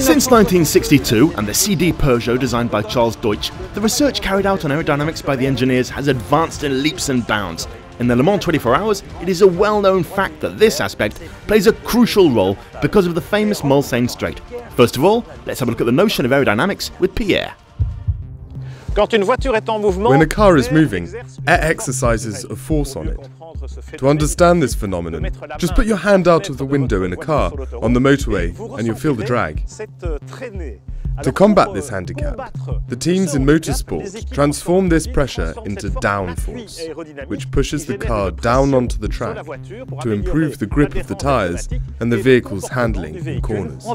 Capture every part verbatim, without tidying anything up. Since nineteen sixty-two and the C D Peugeot designed by Charles Deutsch, the research carried out on aerodynamics by the engineers has advanced in leaps and bounds. In the Le Mans twenty-four hours, it is a well-known fact that this aspect plays a crucial role because of the famous Mulsanne Strait. First of all, let's have a look at the notion of aerodynamics with Pierre. When a car is moving, air exercises a force on it. To understand this phenomenon, just put your hand out of the window in a car on the motorway and you'll feel the drag. To combat this handicap, the teams in motorsport transform this pressure into downforce, which pushes the car down onto the track to improve the grip of the tyres and the vehicle's handling in corners.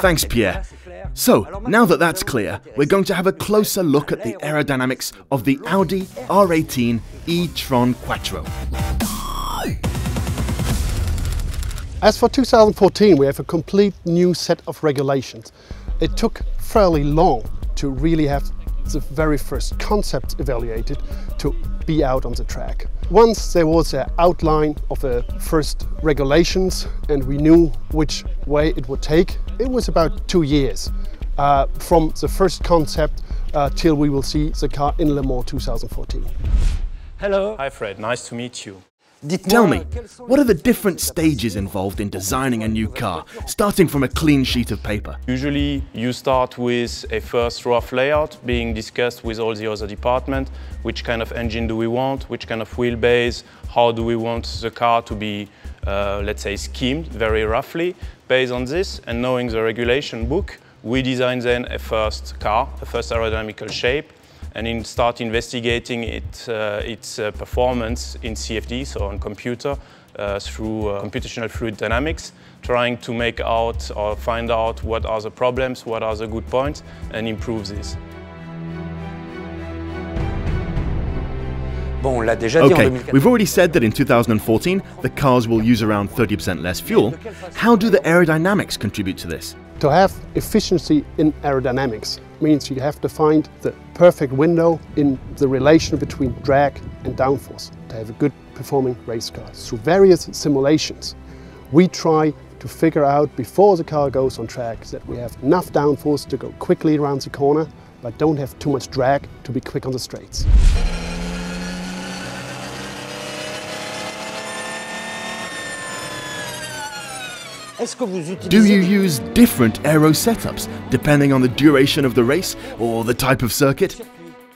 Thanks, Pierre. So, now that that's clear, we're going to have a closer look at the aerodynamics of the Audi R eighteen e-tron Quattro. As for two thousand fourteen, we have a complete new set of regulations. It took fairly long to really have the very first concepts evaluated to be out on the track. Once there was an outline of the first regulations and we knew which way it would take, it was about two years uh, from the first concept uh, till we will see the car in Le Mans two thousand fourteen. Hello. Hi Fred, nice to meet you. Tell me, what are the different stages involved in designing a new car, starting from a clean sheet of paper? Usually you start with a first rough layout being discussed with all the other departments. Which kind of engine do we want, which kind of wheelbase, how do we want the car to be, uh, let's say, schemed very roughly. Based on this and knowing the regulation book, we design then a first car, a first aerodynamical shape, and in start investigating it, uh, its uh, performance in C F D, so on computer, uh, through uh, computational fluid dynamics, trying to make out or find out what are the problems, what are the good points, and improve this. Okay, we've already said that in two thousand fourteen, the cars will use around thirty percent less fuel. How do the aerodynamics contribute to this? To have efficiency in aerodynamics means you have to find the perfect window in the relation between drag and downforce to have a good performing race car. Through various simulations, we try to figure out before the car goes on track that we have enough downforce to go quickly around the corner, but don't have too much drag to be quick on the straights. Do you use different aero setups, depending on the duration of the race or the type of circuit?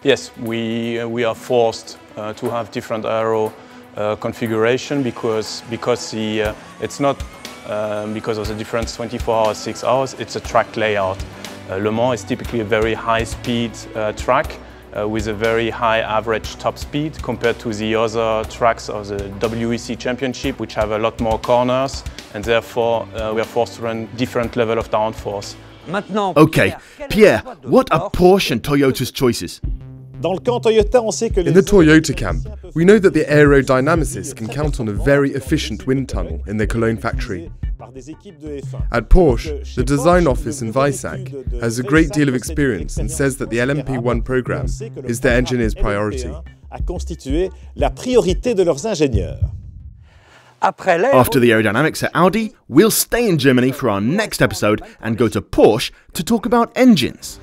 Yes, we, uh, we are forced uh, to have different aero uh, configuration because, because the, uh, it's not uh, because of the difference twenty-four hours, six hours, it's a track layout. Uh, Le Mans is typically a very high speed uh, track uh, with a very high average top speed compared to the other tracks of the W E C Championship, which have a lot more corners. And therefore, uh, we are forced to run different level of downforce. Okay, Pierre, what are Porsche and Toyota's choices? In the Toyota camp, we know that the aerodynamicists can count on a very efficient wind tunnel in their Cologne factory. At Porsche, the design office in Weissach has a great deal of experience and says that the L M P one program is their engineers' priority. After the aerodynamics at Audi, we'll stay in Germany for our next episode and go to Porsche to talk about engines.